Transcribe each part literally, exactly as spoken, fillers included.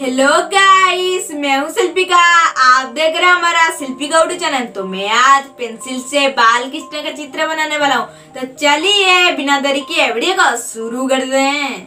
Hello guys, मैं हूँ शिल्पिका। आप देख रहे हैं हमारा शिल्पिका यूट्यूब चैनल। तो मैं आज पेंसिल से बाल कृष्ण का चित्र बनाने वाला हूँ। तो चलिए बिना देरी किए वीडियो को शुरू कर दें।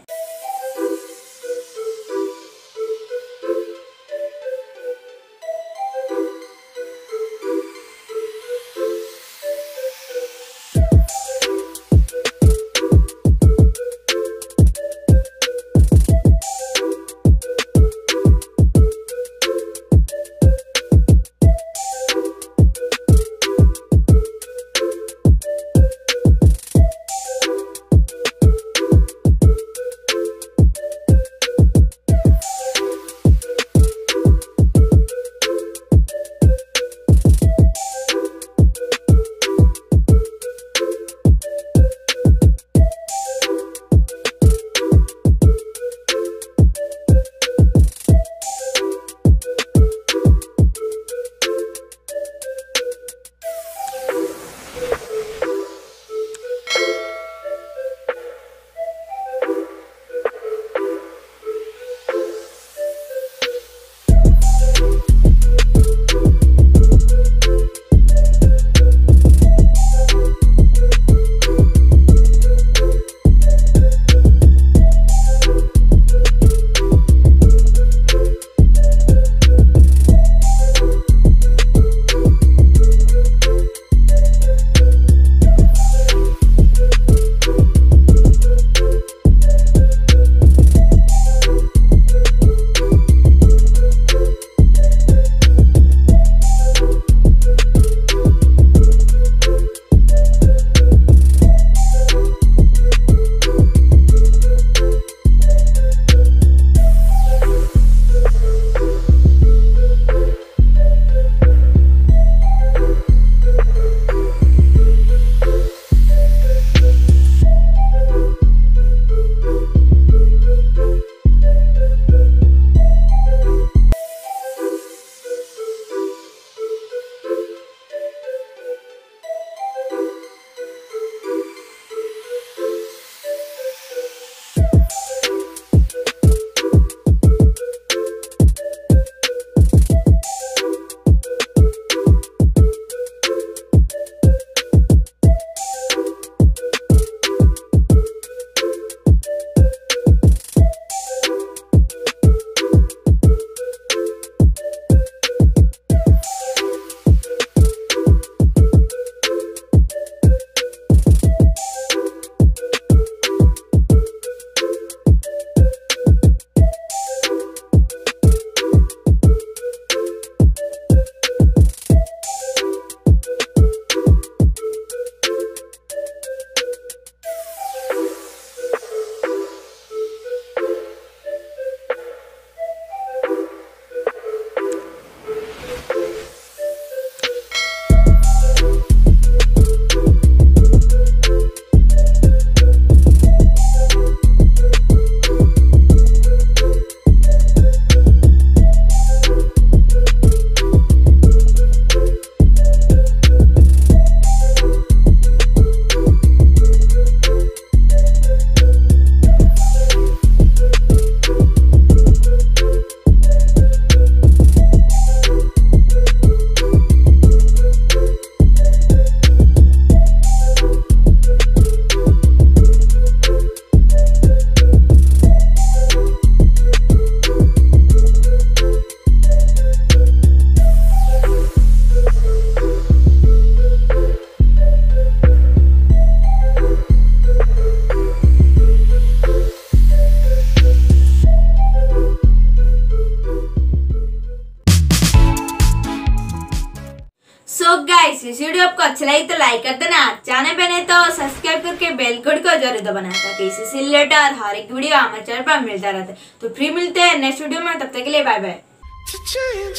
So guys, इस वीडियो आपको अच्छा लगे तो लाइक कर देना, चैनल पे नहीं तो सब्सक्राइब करके बेल आइकन को जरूर दबाना ताकि इससे रिलेटेड हर एक वीडियो हमारे चैनल पर मिलता रहता है। तो फिर मिलते हैं नेक्स्ट वीडियो में, तब तक के लिए बाय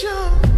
बाय।